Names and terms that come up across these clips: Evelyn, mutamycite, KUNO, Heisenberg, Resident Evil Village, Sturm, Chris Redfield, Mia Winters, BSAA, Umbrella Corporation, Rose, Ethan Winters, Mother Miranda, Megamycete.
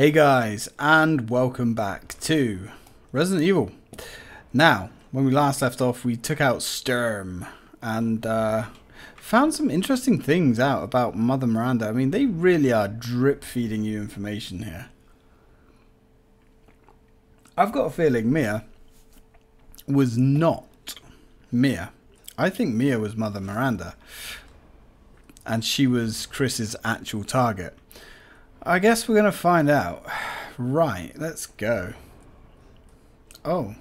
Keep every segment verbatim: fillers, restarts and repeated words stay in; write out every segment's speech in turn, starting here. Hey guys, and welcome back to Resident Evil. Now, when we last left off, we took out Sturm and uh, found some interesting things out about Mother Miranda. I mean, they really are drip feeding you information here. I've got a feeling Mia was not Mia. I think Mia was Mother Miranda, and she was Chris's actual target. I guess we're gonna find out. Right, let's go. Oh.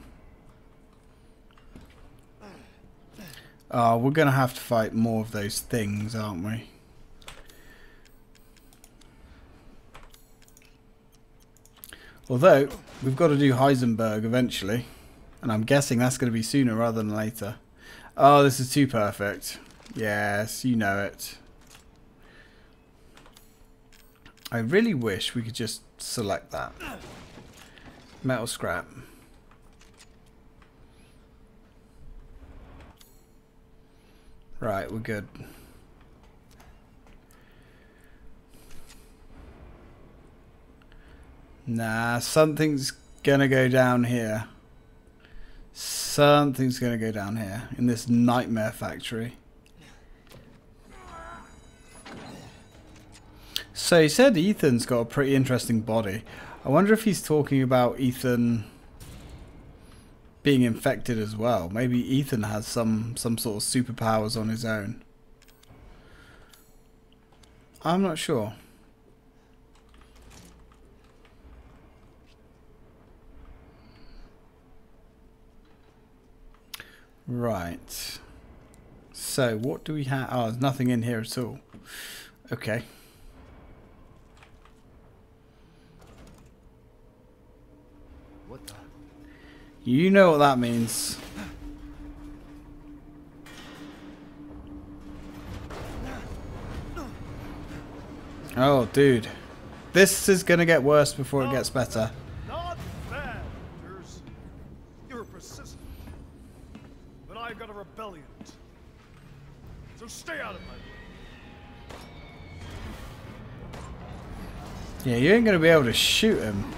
Oh, we're gonna have to fight more of those things, aren't we? Although, we've got to do Heisenberg eventually. And I'm guessing that's gonna be sooner rather than later. Oh, this is too perfect. Yes, you know it. I really wish we could just select that. Metal scrap. Right, we're good. Nah, something's gonna go down here. Something's gonna go down here in this nightmare factory. So he said Ethan's got a pretty interesting body. I wonder if he's talking about Ethan being infected as well. Maybe Ethan has some, some sort of superpowers on his own. I'm not sure. Right. So what do we have? Oh, there's nothing in here at all. Okay. You know what that means. Oh, dude. This is going to get worse before it gets better. Not bad. You're persistent. But I've got a rebellion. So stay out of my way. Yeah, you ain't going to be able to shoot him.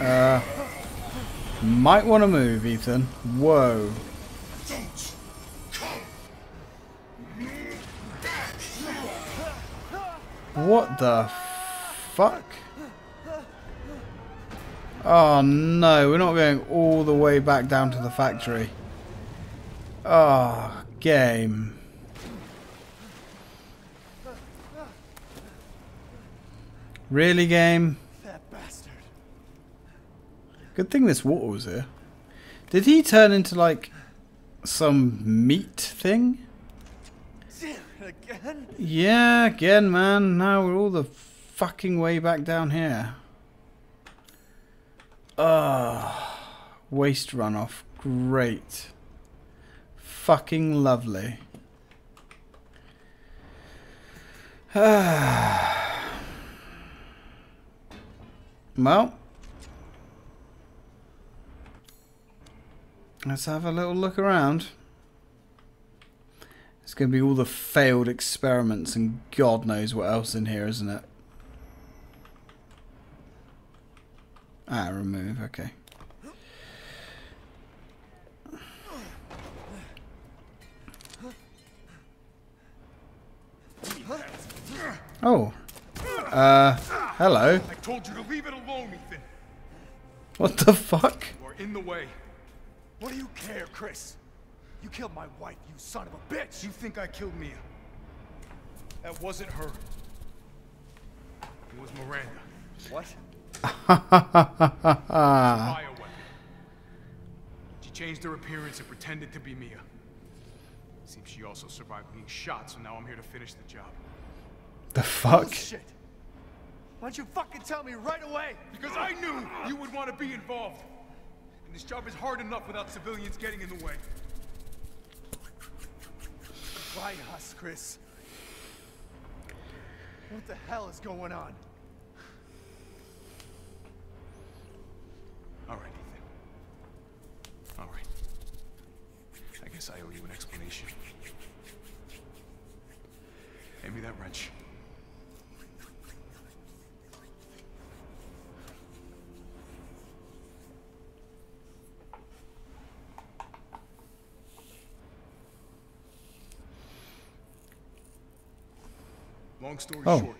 Uh, might want to move, Ethan. Whoa. What the fuck? Oh no, we're not going all the way back down to the factory. Oh, game. Really, game? Good thing this water was here. Did he turn into like some meat thing? Again? Yeah, again, man. Now we're all the fucking way back down here. Ugh. Waste runoff. Great. Fucking lovely. Well. Let's have a little look around. It's going to be all the failed experiments and God knows what else in here, isn't it? Ah, remove, okay. Oh. Uh, hello. I told you to leave it alone, Ethan. What the fuck? You are in the way. What do you care, Chris? You killed my wife, you son of a bitch! You think I killed Mia? That wasn't her. It was Miranda. What? She changed her appearance and pretended to be Mia. Seems she also survived being shot, so now I'm here to finish the job. The fuck? Shit. Why don't you fucking tell me right away? Because I knew you would want to be involved. This job is hard enough without civilians getting in the way. Why us, Chris? What the hell is going on? All right, Ethan. All right. I guess I owe you an explanation. Give me that wrench. Long story oh. short,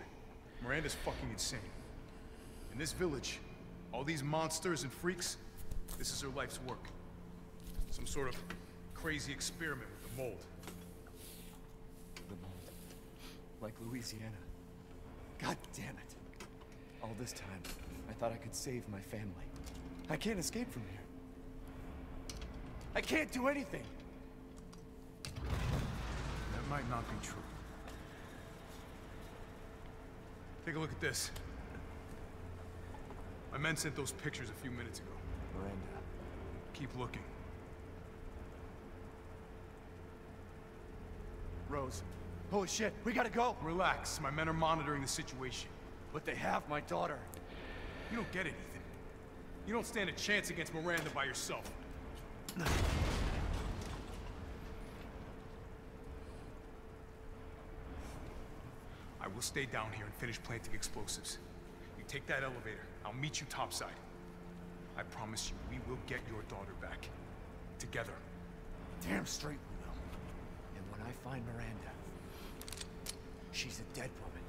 Miranda's fucking insane. In this village, all these monsters and freaks, this is her life's work. Some sort of crazy experiment with the mold. The mold. Like Louisiana. God damn it. All this time, I thought I could save my family. I can't escape from here. I can't do anything. That might not be true. Take a look at this. My men sent those pictures a few minutes ago. Miranda. Keep looking. Rose. Holy shit, we gotta go! Relax, my men are monitoring the situation. But they have my daughter. You don't get it, Ethan. You don't stand a chance against Miranda by yourself. I will stay down here and finish planting explosives. You take that elevator. I'll meet you topside. I promise you, we will get your daughter back. Together. Damn straight we will. And when I find Miranda, she's a dead woman.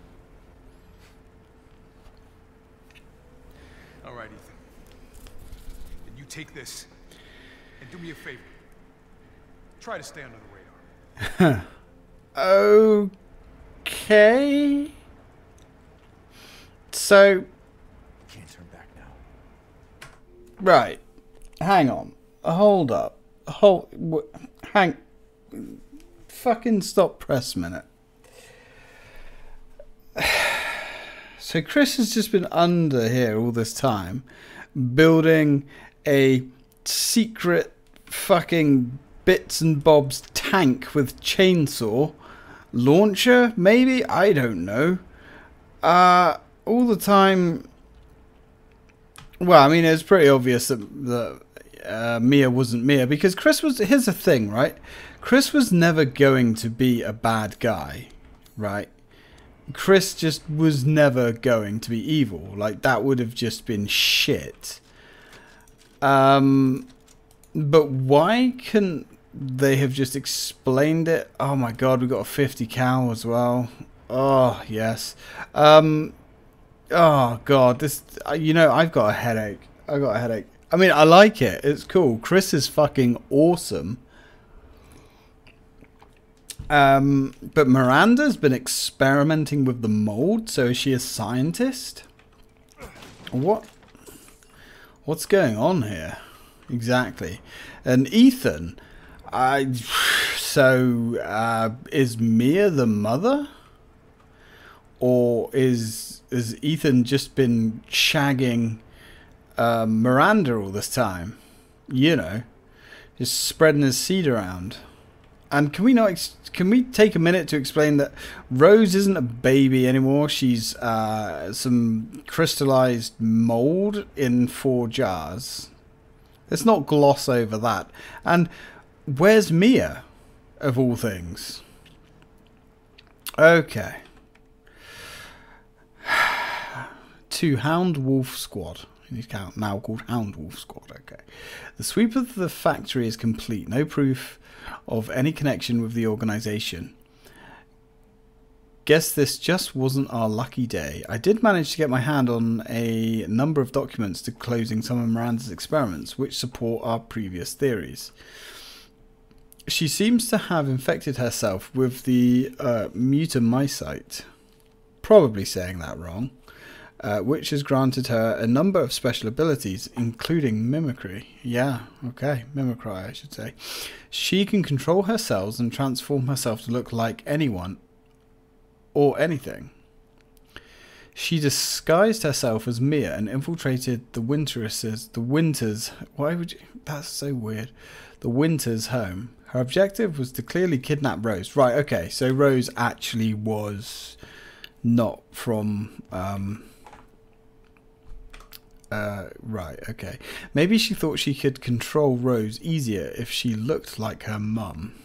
All right, Ethan. Then you take this, and do me a favor. Try to stay under the radar. Oh. Okay. So can't turn back now. Right. Hang on. Hold up. Hold w hang fucking stop press minute. So Chris has just been under here all this time building a secret fucking bits and bobs tank with chainsaw. Launcher, maybe? I don't know. Uh, all the time... Well, I mean, it's pretty obvious that, that uh, Mia wasn't Mia, because Chris was... Here's the thing, right? Chris was never going to be a bad guy, right? Chris just was never going to be evil. Like, that would have just been shit. Um, but why couldn't... They have just explained it. Oh my god, we got a fifty cal as well. Oh yes. Um. Oh god, this. You know, I've got a headache. I got a headache. I mean, I like it. It's cool. Chris is fucking awesome. Um. But Miranda's been experimenting with the mold. So is she a scientist? What? What's going on here? Exactly. And Ethan. I, so, uh, is Mia the mother? Or is, is Ethan just been shagging uh, Miranda all this time? You know, just spreading his seed around. And can we not, ex can we take a minute to explain that Rose isn't a baby anymore? She's uh, some crystallized mold in four jars. Let's not gloss over that. And... Where's Mia, of all things? Okay. To Hound Wolf Squad. Now called Hound Wolf Squad, okay. The sweep of the factory is complete. No proof of any connection with the organisation. Guess this just wasn't our lucky day. I did manage to get my hand on a number of documents disclosing some of Miranda's experiments, which support our previous theories. She seems to have infected herself with the uh, mutamycite, probably saying that wrong, uh, which has granted her a number of special abilities, including mimicry. Yeah, okay, mimicry I should say. She can control her cells and transform herself to look like anyone or anything. She disguised herself as Mia and infiltrated the Winteresses, the Winters, why would you, that's so weird, the Winters' home. Her objective was to clearly kidnap Rose. Right, okay, so Rose actually was not from... Um, uh, right, okay. Maybe she thought she could control Rose easier if she looked like her mum.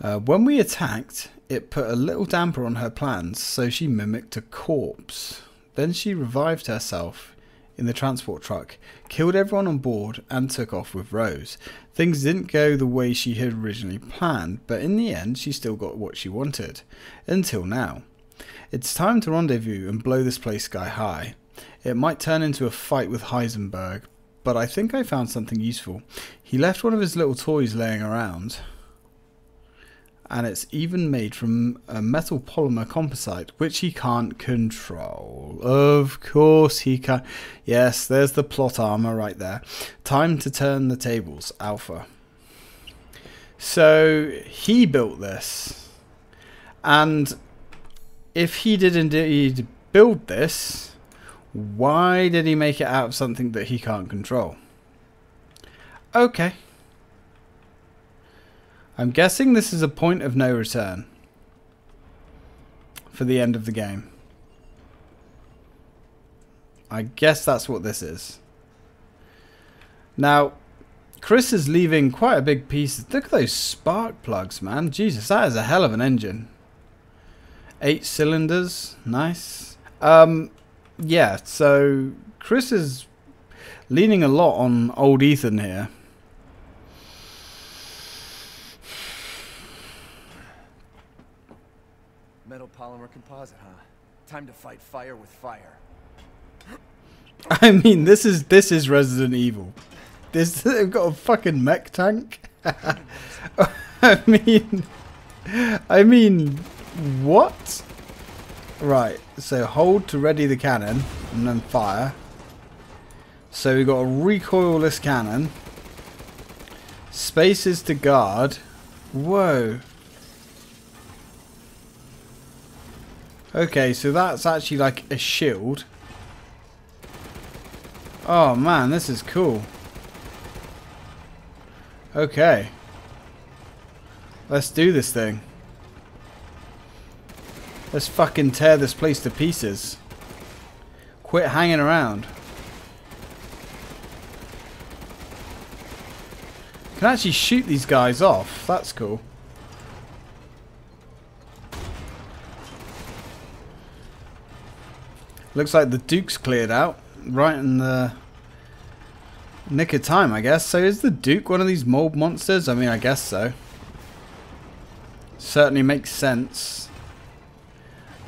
Uh, when we attacked, it put a little damper on her plans, so she mimicked a corpse. Then she revived herself in the transport truck, killed everyone on board, and took off with Rose. Things didn't go the way she had originally planned, but in the end she still got what she wanted. Until now. It's time to rendezvous and blow this place sky high. It might turn into a fight with Heisenberg, but I think I found something useful. He left one of his little toys laying around, and it's even made from a metal polymer composite, which he can't control. Of course he can. Yes, there's the plot armor right there. Time to turn the tables, Alpha. So he built this, and if he did indeed build this, why did he make it out of something that he can't control? Okay. I'm guessing this is a point of no return for the end of the game. I guess that's what this is. Now, Chris is leaving quite a big piece. Look at those spark plugs, man. Jesus, that is a hell of an engine. Eight cylinders. Nice. Um, yeah, so Chris is leaning a lot on old Ethan here. Metal polymer composite, huh? Time to fight fire with fire. I mean, this is this is Resident Evil. This they've got a fucking mech tank. I mean, I mean, what? Right. So hold to ready the cannon and then fire. So we got a recoilless cannon. Space is to guard. Whoa. Okay, so that's actually like a shield. Oh man, this is cool. Okay. Let's do this thing. Let's fucking tear this place to pieces. Quit hanging around. Can actually shoot these guys off. That's cool. Looks like the Duke's cleared out right in the nick of time, I guess. So is the Duke one of these mold monsters? I mean, I guess so. Certainly makes sense.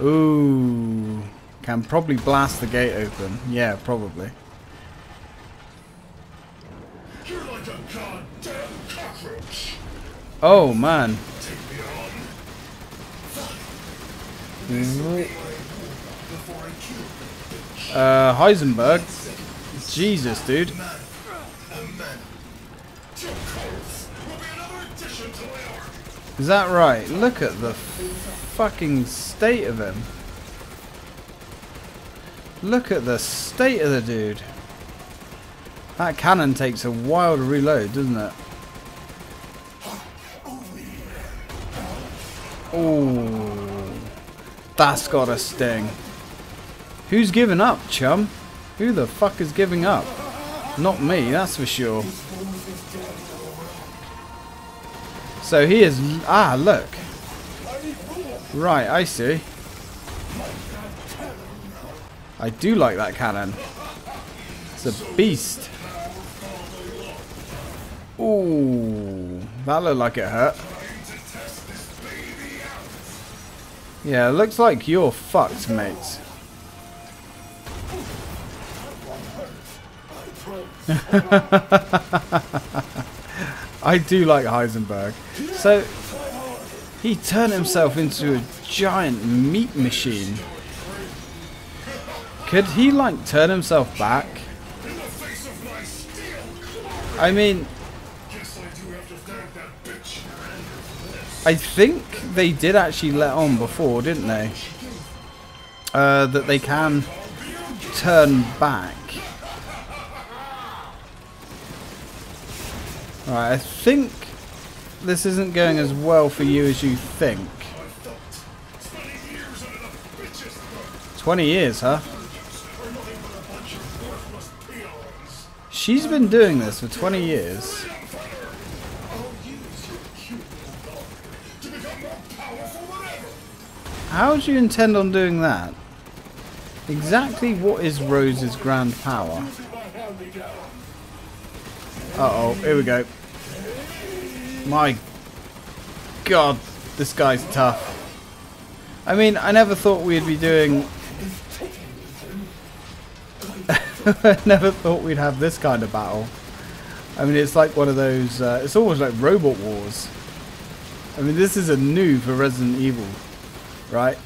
Ooh. Can probably blast the gate open. Yeah, probably. You're like a goddamn cockroach. Oh, man. Take me on. Mm-hmm. Uh, Heisenberg. Jesus, dude. Is that right? Look at the fucking state of him. Look at the state of the dude. That cannon takes a while to reload, doesn't it? Oh, that's got a sting. Who's giving up, chum? Who the fuck is giving up? Not me, that's for sure. So he is... Ah, look. Right, I see. I do like that cannon. It's a beast. Ooh, that looked like it hurt. Yeah, looks like you're fucked, mate. I do like Heisenberg. So he turned himself into a giant meat machine. Could he like turn himself back? I mean, I think they did actually let on before, didn't they? Uh, that they can turn back. Alright, I think this isn't going as well for you as you think. twenty years, huh? She's been doing this for twenty years. How do you intend on doing that? Exactly what is Rose's grand power? Uh-oh, here we go. My God, this guy's tough. I mean, I never thought we'd be doing... I never thought we'd have this kind of battle. I mean, it's like one of those... Uh, it's almost like Robot Wars. I mean, this is a new for Resident Evil, right?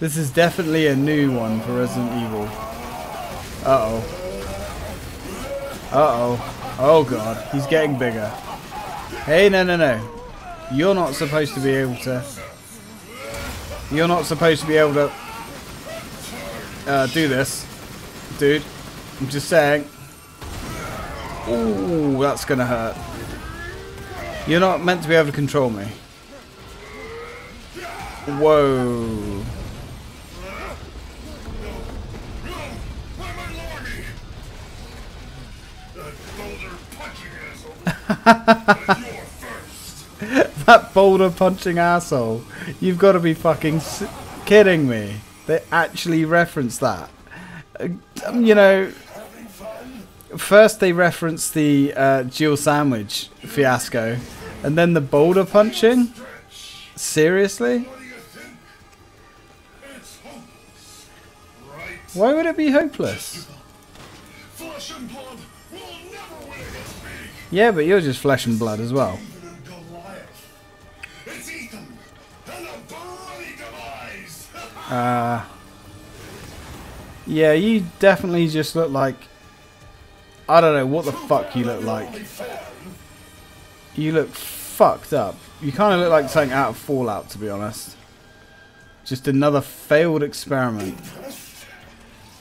This is definitely a new one for Resident Evil. Uh-oh. Uh-oh. Oh, God. He's getting bigger. Hey, no, no, no. You're not supposed to be able to... You're not supposed to be able to uh, do this, dude. I'm just saying. Ooh, that's gonna hurt. You're not meant to be able to control me. Whoa. That boulder punching asshole. You've got to be fucking s kidding me. They actually reference that. Uh, you know, first they reference the uh, Jill sandwich fiasco, and then the boulder punching. Seriously? Why would it be hopeless? Yeah, but you're just flesh and blood as well. Uh, yeah, you definitely just look like... I don't know what the fuck you look like. You look fucked up. You kind of look like something out of Fallout, to be honest. Just another failed experiment.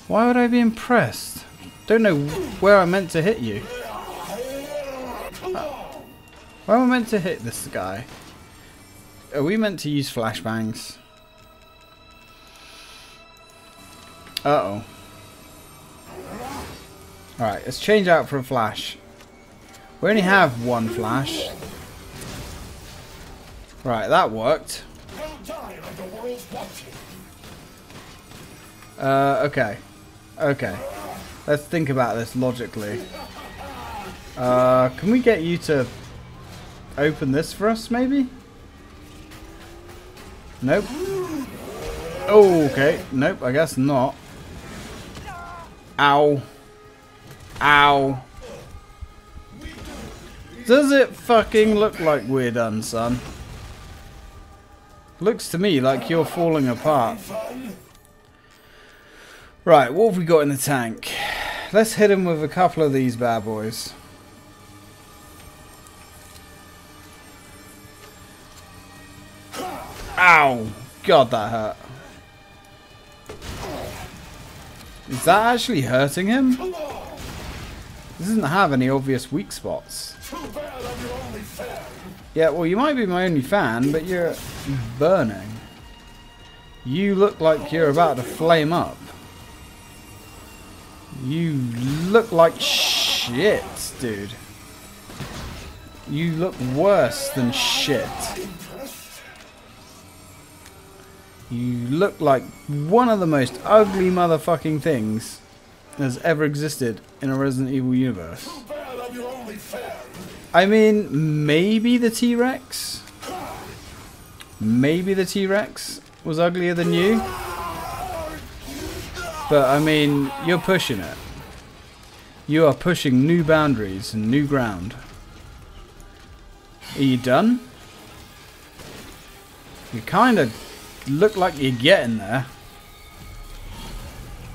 Why would I be impressed? Don't know where I meant to hit you. Uh, why am I meant to hit this guy? Are we meant to use flashbangs? Uh-oh. Alright, let's change out for a flash. We only have one flash. Right, that worked. Uh, okay. Okay. Let's think about this logically. Uh, can we get you to open this for us, maybe? Nope. Oh, okay. Nope, I guess not. Ow. Ow. Does it fucking look like we're done, son? Looks to me like you're falling apart. Right, what have we got in the tank? Let's hit him with a couple of these bad boys. Ow. God, that hurt. Is that actually hurting him? He doesn't have any obvious weak spots. Yeah, well, you might be my only fan, but you're burning. You look like you're about to flame up. You look like shit, dude. You look worse than shit. You look like one of the most ugly motherfucking things that's ever existed in a Resident Evil universe. I mean, maybe the T-Rex? Maybe the T-Rex was uglier than you? But, I mean, you're pushing it. You are pushing new boundaries and new ground. Are you done? You kind of... look like you're getting there.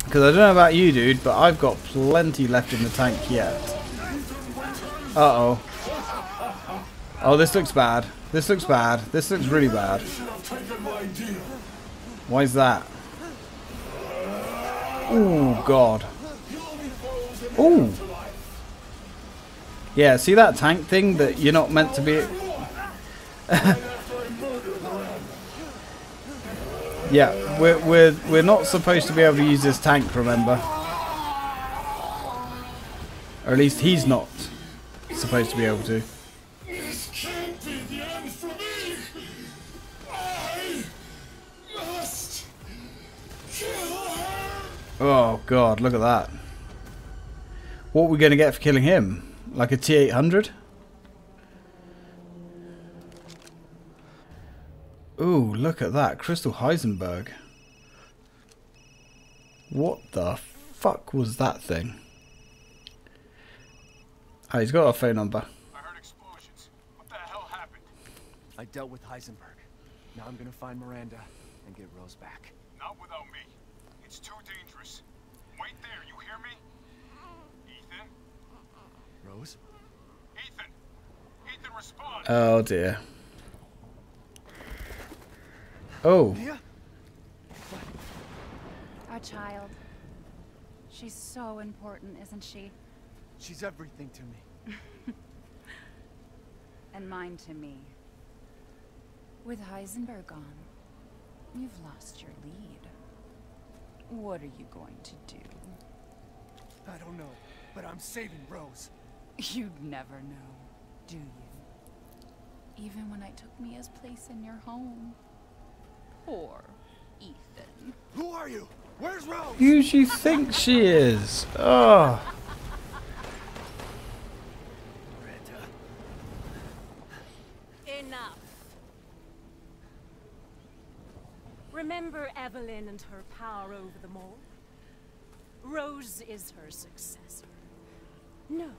Because I don't know about you, dude, but I've got plenty left in the tank yet. Uh-oh. Oh, this looks bad. This looks bad. This looks really bad. Why is that? Oh, God. Oh. Yeah, see that tank thing that you're not meant to be... Yeah, we're, we're, we're not supposed to be able to use this tank, remember? Or at least he's not supposed to be able to. This can't be the end for me! I Oh god, look at that. What are we going to get for killing him? Like a T eight hundred? Ooh, look at that. Crystal Heisenberg. What the fuck was that thing? Oh, he's got our phone number. I heard explosions. What the hell happened? I dealt with Heisenberg. Now I'm gonna find Miranda and get Rose back. Not without me. It's too dangerous. Wait there, you hear me? Ethan? Rose? Ethan! Ethan, respond! Oh dear. Oh. Mia? What? Our child. She's so important, isn't she? She's everything to me. And mine to me. With Heisenberg gone, you've lost your lead. What are you going to do? I don't know, but I'm saving Rose. You'd never know, do you? Even when I took Mia's place in your home. Poor Ethan. Who are you? Where's Rose? Who do you think she is? Oh. Remember Evelyn and her power over them all? Rose is her successor. No,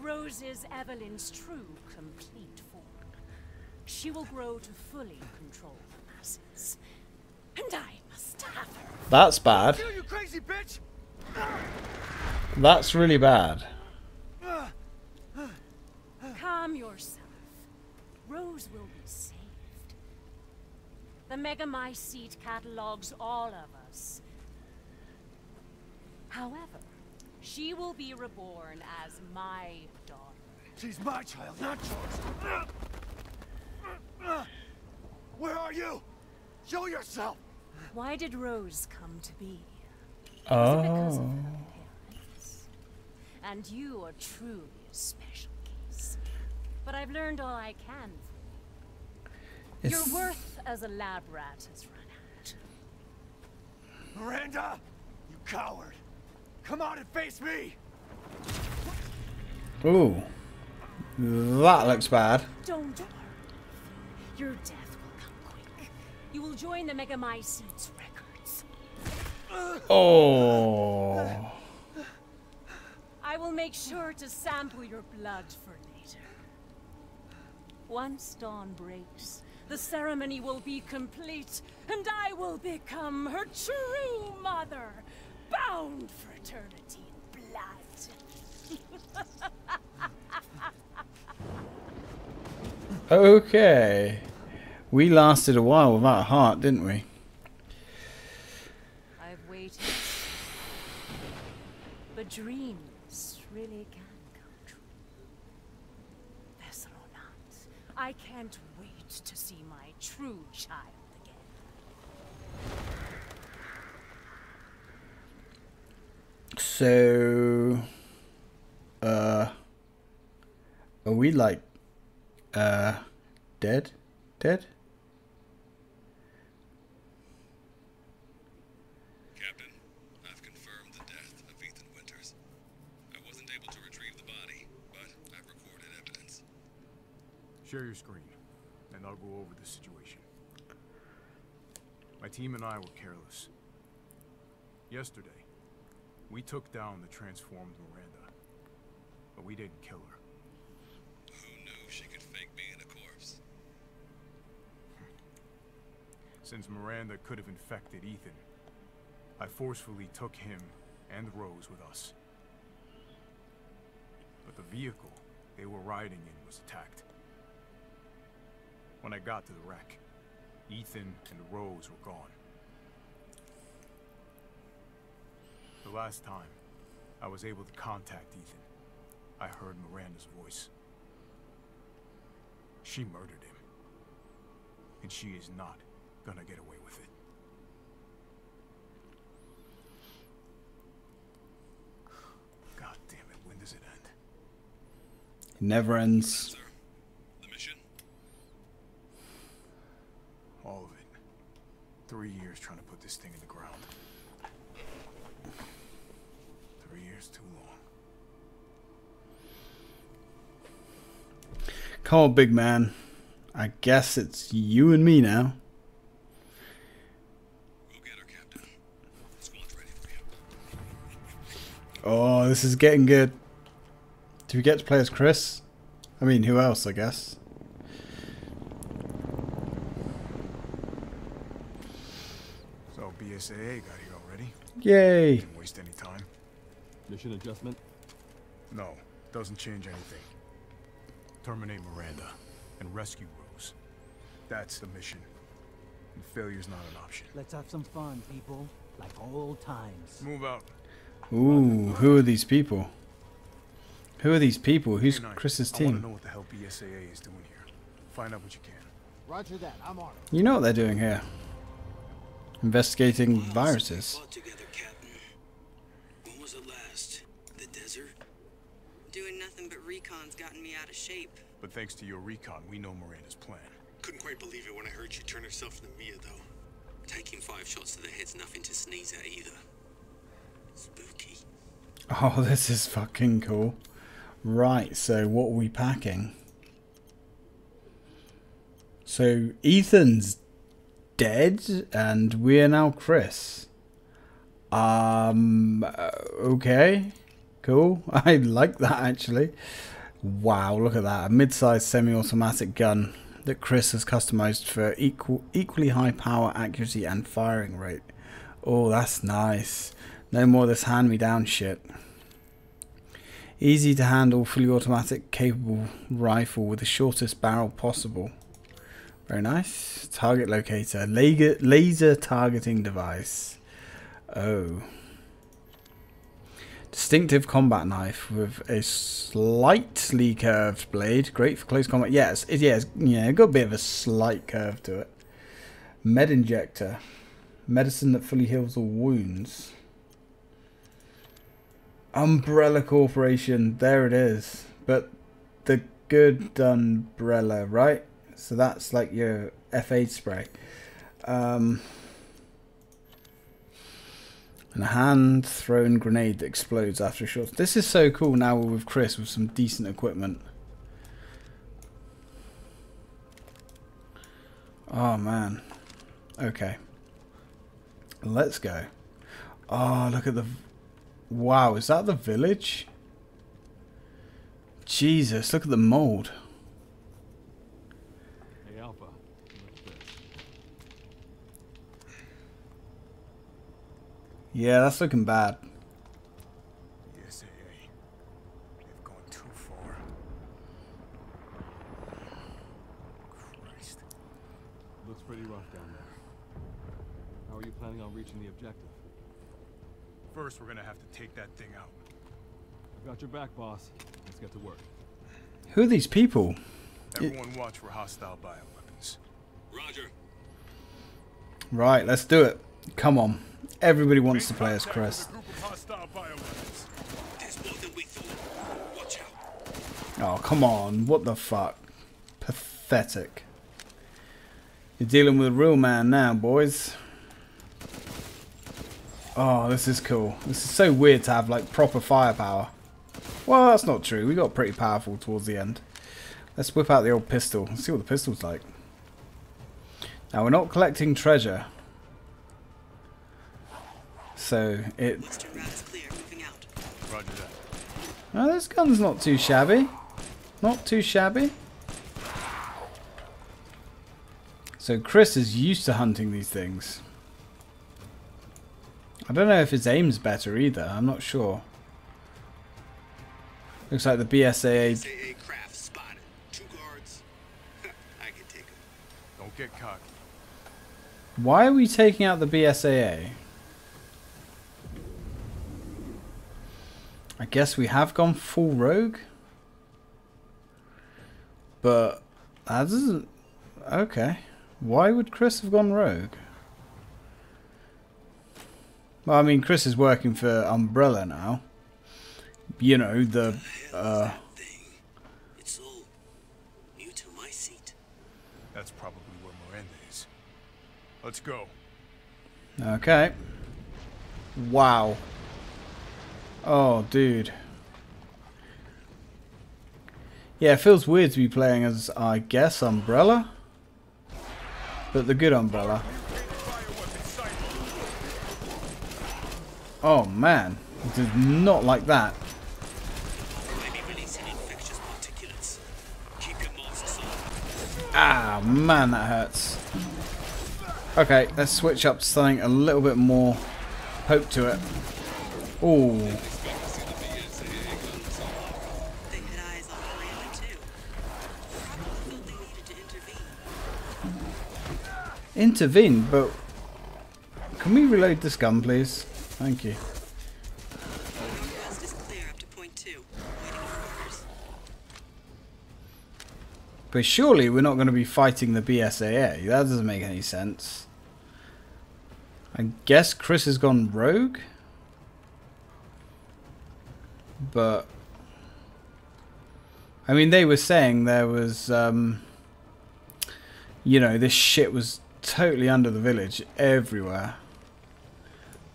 Rose is Evelyn's true, complete form. She will grow to fully control the masses. And I must have her. That's bad. Kill you, crazy bitch! That's really bad. Calm yourself. Rose will be safe. The Megamycete catalogs all of us. However, she will be reborn as my daughter. She's my child, not yours. Where are you? Show yourself. Why did Rose come to be? Oh. Was it because of her parents? And you are truly a special case. But I've learned all I can. It's... Your worth as a lab rat has run out. Miranda, you coward! Come out and face me! Ooh, that looks bad. Don't worry. Your death will come quick. You will join the Megamycete's records. Oh! I will make sure to sample your blood for later. Once dawn breaks, the ceremony will be complete, and I will become her true mother, bound for eternity in blood. Okay. We lasted a while without a heart, didn't we? I've waited. But dreams really can come true. Vessel or not, I can't wait to see my true child again. So, uh, are we like, uh, dead? Dead? Captain, I've confirmed the death of Ethan Winters. I wasn't able to retrieve the body, but I've recorded evidence. Share your screen. And I'll go over the situation. My team and I were careless. Yesterday, we took down the transformed Miranda, but we didn't kill her. Who knew she could fake being a corpse? Since Miranda could have infected Ethan, I forcefully took him and Rose with us. But the vehicle they were riding in was attacked. When I got to the wreck, Ethan and Rose were gone. The last time I was able to contact Ethan, I heard Miranda's voice. She murdered him, and she is not gonna get away with it. God damn it, when does it end? It never ends. All of it. Three years trying to put this thing in the ground. Come on, big man. I guess it's you and me now. We'll get her, Captain. The squad's ready for you. Oh, this is getting good. Do we get to play as Chris? I mean, who else, I guess? So, B S A A got here already. Yay! Didn't waste any time. Mission adjustment? No, doesn't change anything. Terminate Miranda and rescue Rose. That's the mission. And failure's not an option. Let's have some fun, people. Like old times. Move out. Ooh, who are these people? Who are these people? Who's Chris's team? I want to know what the hell B S A A is doing here. Find out what you can. Roger that. I'm on it. You know what they're doing here. Investigating viruses. Together, Captain. When was it last? The desert? Doing nothing but recon's gotten me out of shape. But thanks to your recon, we know Miranda's plan. Couldn't quite believe it when I heard she turned herself into Mia, though. Taking five shots to the head's nothing to sneeze at either. Spooky. Oh, this is fucking cool. Right, so what are we packing? So Ethan's dead, and we're now Chris. Um, okay. Cool. I like that, actually. Wow, look at that. A mid-sized semi-automatic gun that Chris has customized for equal, equally high power, accuracy, and firing rate. Oh, that's nice. No more of this hand-me-down shit. Easy to handle, fully automatic, capable rifle with the shortest barrel possible. Very nice. Target locator. Laser, laser targeting device. Oh. Distinctive combat knife with a slightly curved blade, great for close combat. Yes, it yes, yeah, it got a bit of a slight curve to it. Med injector, medicine that fully heals all wounds. Umbrella Corporation, there it is. But the good umbrella, right? So that's like your F eight spray. Um. And a hand-thrown grenade that explodes after a shot. This is so cool now we're with Chris with some decent equipment. Oh, man. Okay. Let's go. Oh, look at the... Wow, is that the village? Jesus, look at the mold. Hey, Alpha. Yeah, that's looking bad. Yes, they've gone too far. Christ. Looks pretty rough down there. How are you planning on reaching the objective? First, we're gonna have to take that thing out. I've got your back, boss. Let's get to work. Who are these people? Everyone, watch for hostile bioweapons. Roger. Right, let's do it. Come on. Everybody wants to play as Chris. Oh, come on. What the fuck? Pathetic. You're dealing with a real man now, boys. Oh, this is cool. This is so weird to have, like, proper firepower. Well, that's not true. We got pretty powerful towards the end. Let's whip out the old pistol and see what the pistol's like. Now, we're not collecting treasure. So it. Oh, this gun's not too shabby. Not too shabby. So Chris is used to hunting these things. I don't know if his aim's better either. I'm not sure. Looks like the B S A A. B S A A craft spotted. Two guards. I can take them. Don't get cocky. Why are we taking out the B S A A? I guess we have gone full rogue, but that doesn't... Okay, why would Chris have gone rogue? Well, I mean, Chris is working for Umbrella now. You know, the... Uh, it's all mutamycite. That's probably where Miranda is. Let's go. Okay. Wow. Oh, dude. Yeah, it feels weird to be playing as, I guess, Umbrella. But the good Umbrella. Oh man, I did not like that. Ah man, that hurts. Okay, let's switch up to something a little bit more hope to it. Ooh. Intervene, but can we reload this gun, please? Thank you. But surely we're not going to be fighting the B S A A. That doesn't make any sense. I guess Chris has gone rogue. But I mean, they were saying there was, um, you know, this shit was totally under the village everywhere.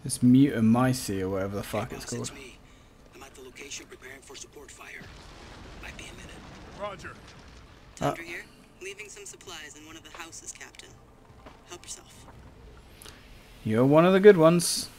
This mutamycite or whatever the fuck hey, boss, it's called. It's me. I'm at the location preparing for support fire. Might be a minute. Roger. Doctor uh, here, leaving some supplies in one of the houses, Captain. Help yourself. You're one of the good ones.